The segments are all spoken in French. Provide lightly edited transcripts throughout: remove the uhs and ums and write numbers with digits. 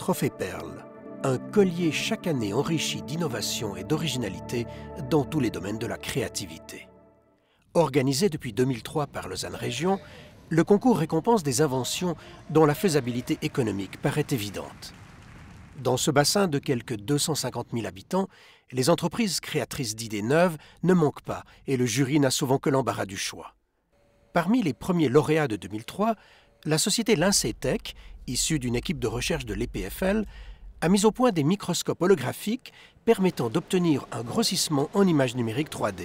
Trophée PERL, un collier chaque année enrichi d'innovation et d'originalité dans tous les domaines de la créativité. Organisé depuis 2003 par Lausanne Région, le concours récompense des inventions dont la faisabilité économique paraît évidente. Dans ce bassin de quelques 250 000 habitants, les entreprises créatrices d'idées neuves ne manquent pas et le jury n'a souvent que l'embarras du choix. Parmi les premiers lauréats de 2003, la société Lincetech, issue d'une équipe de recherche de l'EPFL, a mis au point des microscopes holographiques permettant d'obtenir un grossissement en images numériques 3D.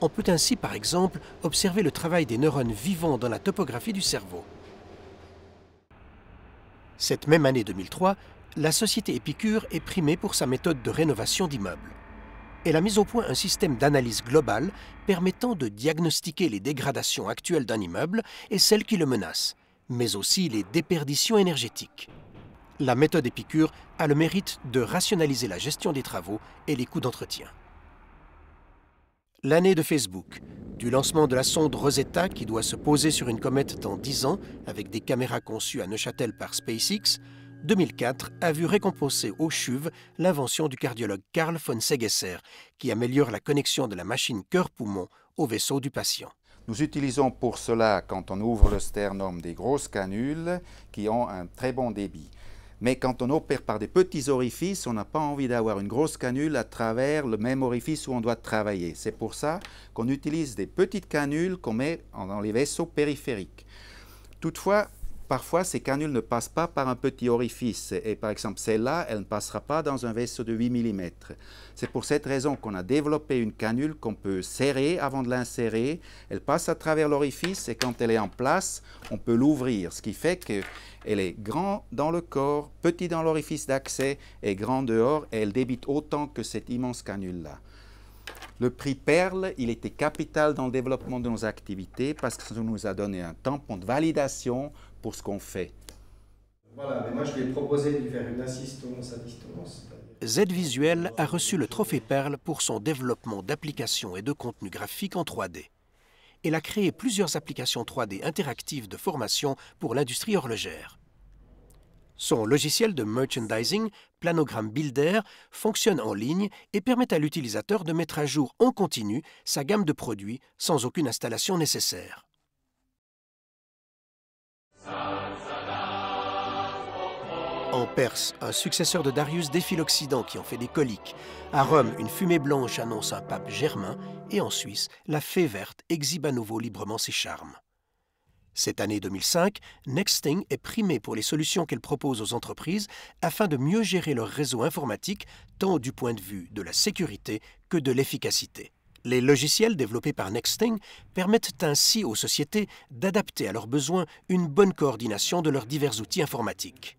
On peut ainsi, par exemple, observer le travail des neurones vivants dans la topographie du cerveau. Cette même année 2003, la société Épicure est primée pour sa méthode de rénovation d'immeubles. Elle a mis au point un système d'analyse globale permettant de diagnostiquer les dégradations actuelles d'un immeuble et celles qui le menacent, mais aussi les déperditions énergétiques. La méthode Épicure a le mérite de rationaliser la gestion des travaux et les coûts d'entretien. L'année de Facebook, du lancement de la sonde Rosetta qui doit se poser sur une comète dans 10 ans avec des caméras conçues à Neuchâtel par SpaceX, 2004 a vu récompenser au CHUV l'invention du cardiologue Karl von Segesser qui améliore la connexion de la machine cœur-poumon au vaisseau du patient. Nous utilisons pour cela, quand on ouvre le sternum, des grosses canules qui ont un très bon débit. Mais quand on opère par des petits orifices, on n'a pas envie d'avoir une grosse canule à travers le même orifice où on doit travailler. C'est pour ça qu'on utilise des petites canules qu'on met dans les vaisseaux périphériques. Toutefois, parfois, ces canules ne passent pas par un petit orifice et par exemple celle-là, elle ne passera pas dans un vaisseau de 8 mm. C'est pour cette raison qu'on a développé une canule qu'on peut serrer avant de l'insérer. Elle passe à travers l'orifice et quand elle est en place, on peut l'ouvrir. Ce qui fait qu'elle est grande dans le corps, petite dans l'orifice d'accès et grande dehors et elle débite autant que cette immense canule-là. Le prix PERL, il était capital dans le développement de nos activités parce que ça nous a donné un tampon de validation pour ce qu'on fait. Voilà, mais moi je lui ai proposé de faire une assistance à distance. Z-Visuel a reçu le Trophée PERL pour son développement d'applications et de contenus graphiques en 3D. Elle a créé plusieurs applications 3D interactives de formation pour l'industrie horlogère. Son logiciel de merchandising, Planogram Builder, fonctionne en ligne et permet à l'utilisateur de mettre à jour en continu sa gamme de produits sans aucune installation nécessaire. En Perse, un successeur de Darius défie l'Occident qui en fait des coliques. À Rome, une fumée blanche annonce un pape germain. Et en Suisse, la fée verte exhibe à nouveau librement ses charmes. Cette année 2005, NextThing est primée pour les solutions qu'elle propose aux entreprises afin de mieux gérer leur réseau informatique, tant du point de vue de la sécurité que de l'efficacité. Les logiciels développés par NextThing permettent ainsi aux sociétés d'adapter à leurs besoins une bonne coordination de leurs divers outils informatiques.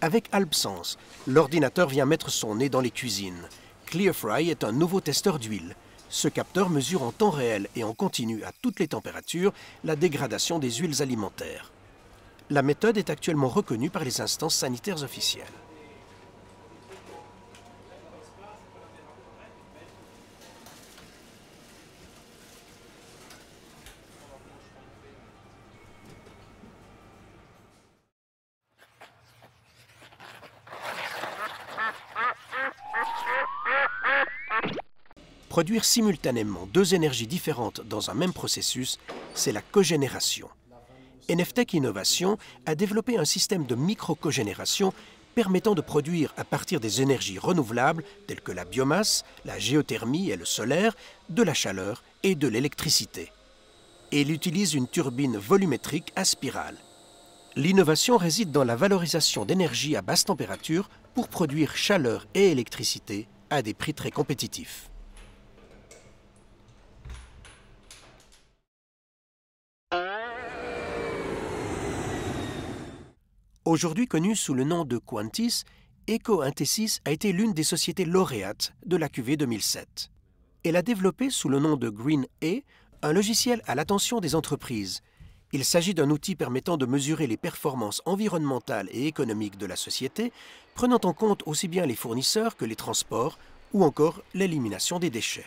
Avec Alpsense, l'ordinateur vient mettre son nez dans les cuisines. ClearFry est un nouveau testeur d'huile. Ce capteur mesure en temps réel et en continu à toutes les températures la dégradation des huiles alimentaires. La méthode est actuellement reconnue par les instances sanitaires officielles. Produire simultanément deux énergies différentes dans un même processus, c'est la cogénération. NFTech Innovation a développé un système de micro-cogénération permettant de produire à partir des énergies renouvelables telles que la biomasse, la géothermie et le solaire, de la chaleur et de l'électricité. Et il utilise une turbine volumétrique à spirale. L'innovation réside dans la valorisation d'énergie à basse température pour produire chaleur et électricité à des prix très compétitifs. Aujourd'hui connue sous le nom de Quantis, Eco-Intesis a été l'une des sociétés lauréates de la QV 2007. Elle a développé sous le nom de Green A un logiciel à l'attention des entreprises. Il s'agit d'un outil permettant de mesurer les performances environnementales et économiques de la société, prenant en compte aussi bien les fournisseurs que les transports ou encore l'élimination des déchets.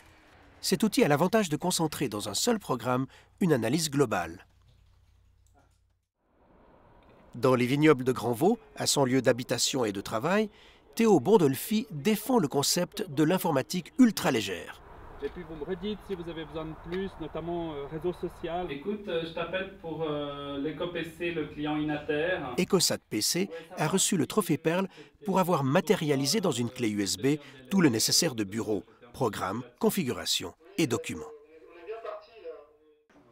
Cet outil a l'avantage de concentrer dans un seul programme une analyse globale. Dans les vignobles de Grandvaux, à son lieu d'habitation et de travail, Théo Bondolfi défend le concept de l'informatique ultra légère. Et puis vous me redites si vous avez besoin de plus, notamment réseau social. Écoute, je t'appelle pour l'EcoPC, le client INATER. Ecosat PC a reçu le Trophée PERL pour avoir matérialisé dans une clé USB tout le nécessaire de bureau, programme, configuration et documents.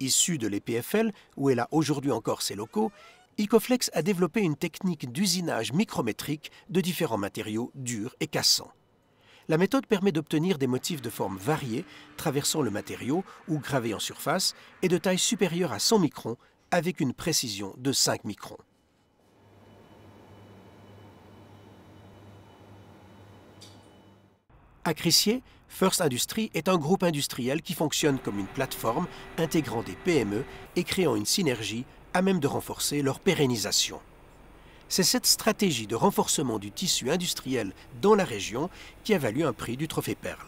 Issu de l'EPFL, où elle a aujourd'hui encore ses locaux, Icoflex a développé une technique d'usinage micrométrique de différents matériaux durs et cassants. La méthode permet d'obtenir des motifs de formes variées, traversant le matériau ou gravés en surface, et de taille supérieure à 100 microns, avec une précision de 5 microns. Acrissier, First Industries est un groupe industriel qui fonctionne comme une plateforme intégrant des PME et créant une synergie à même de renforcer leur pérennisation. C'est cette stratégie de renforcement du tissu industriel dans la région qui a valu un prix du Trophée PERL.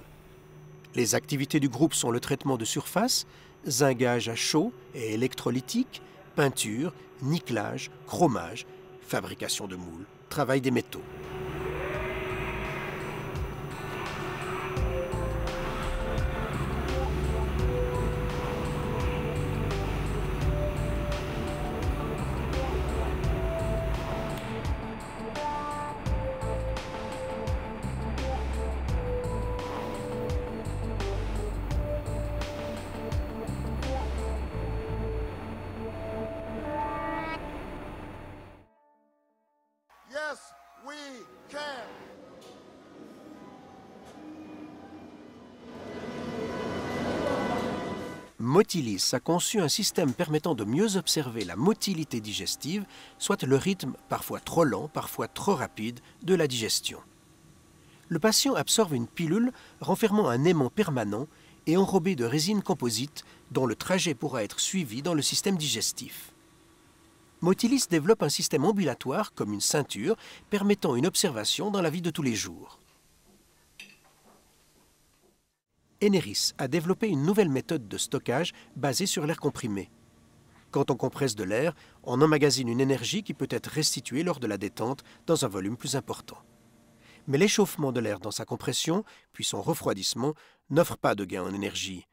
Les activités du groupe sont le traitement de surface, zingage à chaud et électrolytique, peinture, nickelage, chromage, fabrication de moules, travail des métaux. Motilis a conçu un système permettant de mieux observer la motilité digestive, soit le rythme parfois trop lent, parfois trop rapide de la digestion. Le patient absorbe une pilule renfermant un aimant permanent et enrobé de résine composite dont le trajet pourra être suivi dans le système digestif. Motilis développe un système ambulatoire comme une ceinture permettant une observation dans la vie de tous les jours. Enerys a développé une nouvelle méthode de stockage basée sur l'air comprimé. Quand on compresse de l'air, on emmagasine une énergie qui peut être restituée lors de la détente dans un volume plus important. Mais l'échauffement de l'air dans sa compression, puis son refroidissement, n'offre pas de gain en énergie.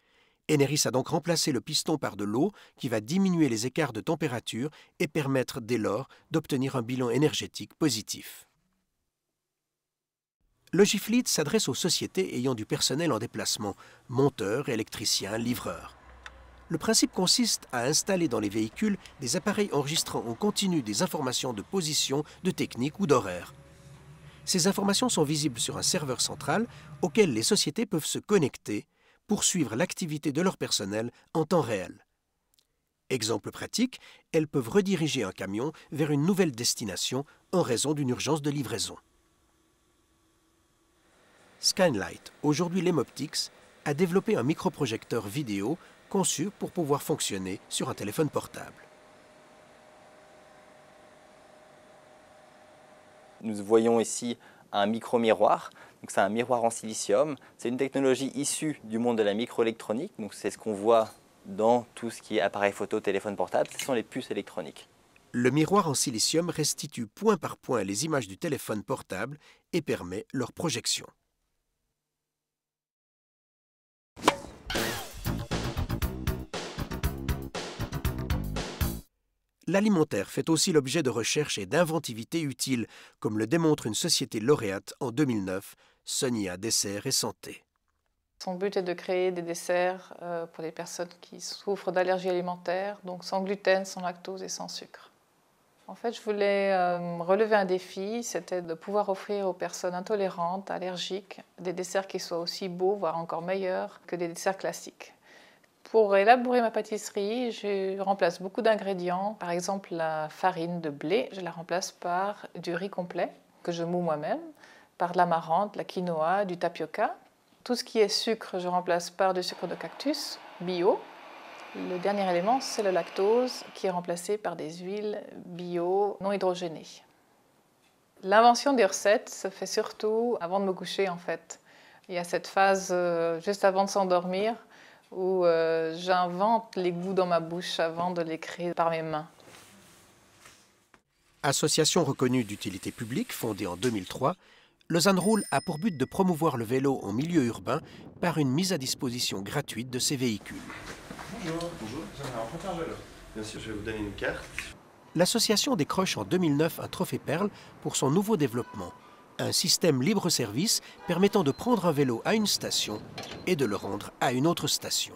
Enerys a donc remplacé le piston par de l'eau qui va diminuer les écarts de température et permettre dès lors d'obtenir un bilan énergétique positif. Logifleet s'adresse aux sociétés ayant du personnel en déplacement, monteurs, électriciens, livreurs. Le principe consiste à installer dans les véhicules des appareils enregistrant en continu des informations de position, de technique ou d'horaire. Ces informations sont visibles sur un serveur central auquel les sociétés peuvent se connecter pour suivre l'activité de leur personnel en temps réel. Exemple pratique, elles peuvent rediriger un camion vers une nouvelle destination en raison d'une urgence de livraison. Skynlight, aujourd'hui Lemoptix, a développé un microprojecteur vidéo conçu pour pouvoir fonctionner sur un téléphone portable. Nous voyons ici un micro-miroir. C'est un miroir en silicium. C'est une technologie issue du monde de la microélectronique. C'est ce qu'on voit dans tout ce qui est appareil photo, téléphone portable. Ce sont les puces électroniques. Le miroir en silicium restitue point par point les images du téléphone portable et permet leur projection. L'alimentaire fait aussi l'objet de recherches et d'inventivité utiles, comme le démontre une société lauréate en 2009, Sonia Desserts et Santé. Son but est de créer des desserts pour des personnes qui souffrent d'allergies alimentaires, donc sans gluten, sans lactose et sans sucre. En fait, je voulais relever un défi, c'était de pouvoir offrir aux personnes intolérantes, allergiques, des desserts qui soient aussi beaux, voire encore meilleurs que des desserts classiques. Pour élaborer ma pâtisserie, je remplace beaucoup d'ingrédients. Par exemple, la farine de blé, je la remplace par du riz complet, que je moue moi-même, par de l'amarante, de la quinoa, du tapioca. Tout ce qui est sucre, je remplace par du sucre de cactus bio. Le dernier élément, c'est le lactose, qui est remplacé par des huiles bio non hydrogénées. L'invention des recettes se fait surtout avant de me coucher, en fait. Il y a cette phase juste avant de s'endormir, où j'invente les goûts dans ma bouche avant de les créer par mes mains. Association reconnue d'utilité publique fondée en 2003, Lausanne Roule a pour but de promouvoir le vélo en milieu urbain par une mise à disposition gratuite de ses véhicules. Bonjour, bonjour. J'aimerais emprunter un vélo. Bien sûr, je vais vous donner une carte. L'association décroche en 2009 un trophée PERL pour son nouveau développement. Un système libre-service permettant de prendre un vélo à une station et de le rendre à une autre station.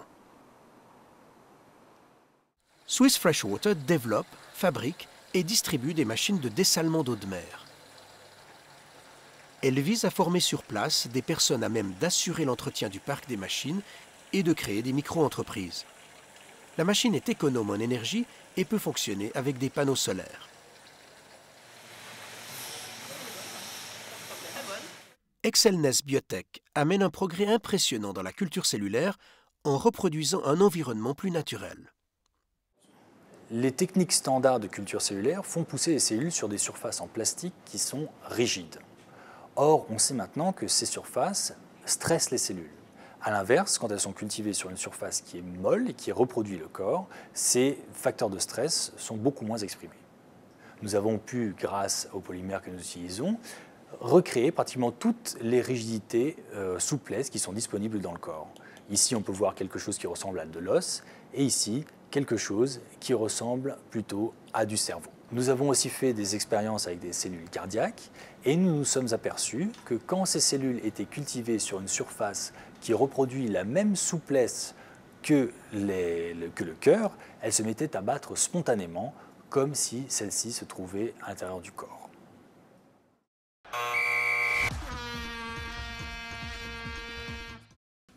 Swiss Freshwater développe, fabrique et distribue des machines de dessalement d'eau de mer. Elle vise à former sur place des personnes à même d'assurer l'entretien du parc des machines et de créer des micro-entreprises. La machine est économe en énergie et peut fonctionner avec des panneaux solaires. Excelnes Biotech amène un progrès impressionnant dans la culture cellulaire en reproduisant un environnement plus naturel. Les techniques standards de culture cellulaire font pousser les cellules sur des surfaces en plastique qui sont rigides. Or, on sait maintenant que ces surfaces stressent les cellules. A l'inverse, quand elles sont cultivées sur une surface qui est molle et qui reproduit le corps, ces facteurs de stress sont beaucoup moins exprimés. Nous avons pu, grâce aux polymères que nous utilisons, recréer pratiquement toutes les rigidités, souplesses qui sont disponibles dans le corps. Ici, on peut voir quelque chose qui ressemble à de l'os, et ici, quelque chose qui ressemble plutôt à du cerveau. Nous avons aussi fait des expériences avec des cellules cardiaques, et nous nous sommes aperçus que quand ces cellules étaient cultivées sur une surface qui reproduit la même souplesse que le cœur, elles se mettaient à battre spontanément, comme si celle-ci se trouvait à l'intérieur du corps.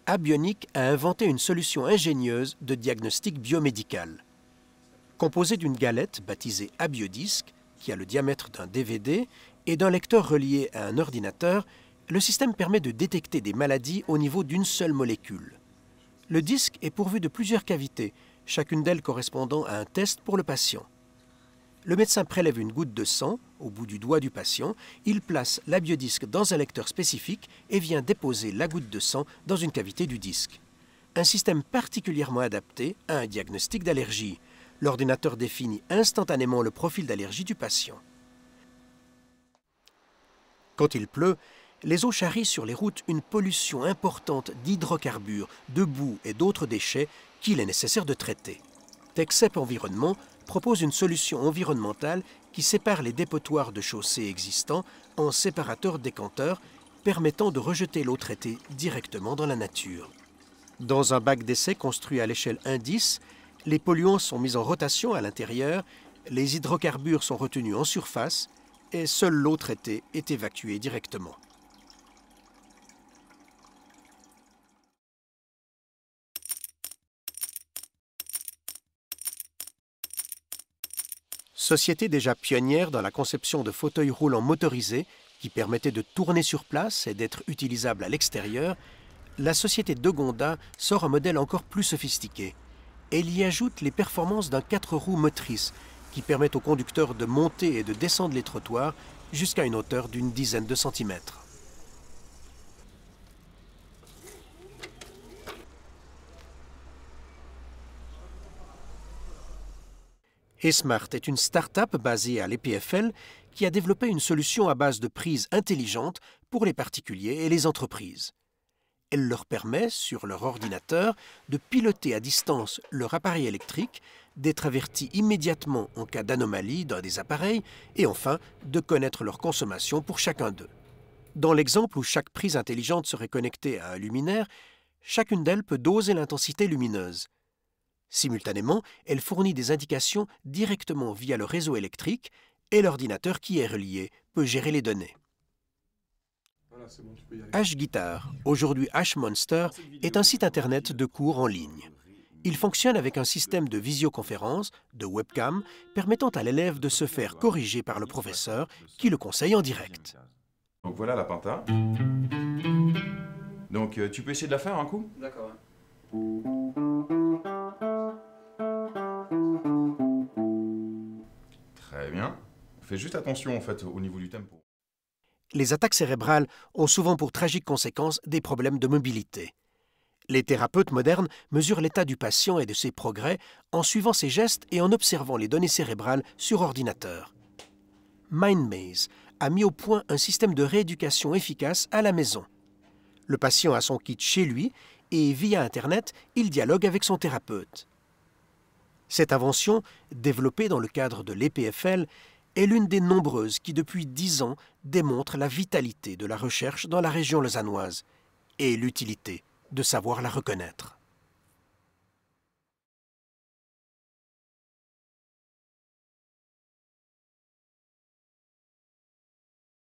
Abionic a inventé une solution ingénieuse de diagnostic biomédical. Composée d'une galette baptisée Abiodisc, qui a le diamètre d'un DVD, et d'un lecteur relié à un ordinateur, le système permet de détecter des maladies au niveau d'une seule molécule. Le disque est pourvu de plusieurs cavités, chacune d'elles correspondant à un test pour le patient. Le médecin prélève une goutte de sang au bout du doigt du patient, il place l'abiodisque dans un lecteur spécifique et vient déposer la goutte de sang dans une cavité du disque. Un système particulièrement adapté à un diagnostic d'allergie. L'ordinateur définit instantanément le profil d'allergie du patient. Quand il pleut, les eaux charrient sur les routes une pollution importante d'hydrocarbures, de boue et d'autres déchets qu'il est nécessaire de traiter. TechSep Environnement propose une solution environnementale qui sépare les dépotoirs de chaussées existants en séparateurs décanteurs permettant de rejeter l'eau traitée directement dans la nature. Dans un bac d'essai construit à l'échelle indice, les polluants sont mis en rotation à l'intérieur, les hydrocarbures sont retenus en surface et seule l'eau traitée est évacuée directement. Société déjà pionnière dans la conception de fauteuils roulants motorisés qui permettaient de tourner sur place et d'être utilisables à l'extérieur, la société de Gonda sort un modèle encore plus sophistiqué. Elle y ajoute les performances d'un 4 roues motrice qui permettent aux conducteurs de monter et de descendre les trottoirs jusqu'à une hauteur d'une dizaine de centimètres. eSmart est une start-up basée à l'EPFL qui a développé une solution à base de prises intelligentes pour les particuliers et les entreprises. Elle leur permet, sur leur ordinateur, de piloter à distance leur appareil électrique, d'être avertis immédiatement en cas d'anomalie d'un des appareils et enfin de connaître leur consommation pour chacun d'eux. Dans l'exemple où chaque prise intelligente serait connectée à un luminaire, chacune d'elles peut doser l'intensité lumineuse. Simultanément, elle fournit des indications directement via le réseau électrique et l'ordinateur qui est relié peut gérer les données. Voilà, c'est bon, tu peux y aller. H-Guitar, aujourd'hui H-Monster, est un site internet de cours en ligne. Il fonctionne avec un système de visioconférence, de webcam, permettant à l'élève de se faire corriger par le professeur qui le conseille en direct. Donc voilà la penta. Donc tu peux essayer de la faire un coup? D'accord. Très bien. Fais juste attention en fait au niveau du tempo. Les attaques cérébrales ont souvent pour tragiques conséquences des problèmes de mobilité. Les thérapeutes modernes mesurent l'état du patient et de ses progrès en suivant ses gestes et en observant les données cérébrales sur ordinateur. MindMaze a mis au point un système de rééducation efficace à la maison. Le patient a son kit chez lui et via Internet, il dialogue avec son thérapeute. Cette invention, développée dans le cadre de l'EPFL, est l'une des nombreuses qui, depuis 10 ans, démontre la vitalité de la recherche dans la région lausannoise et l'utilité de savoir la reconnaître.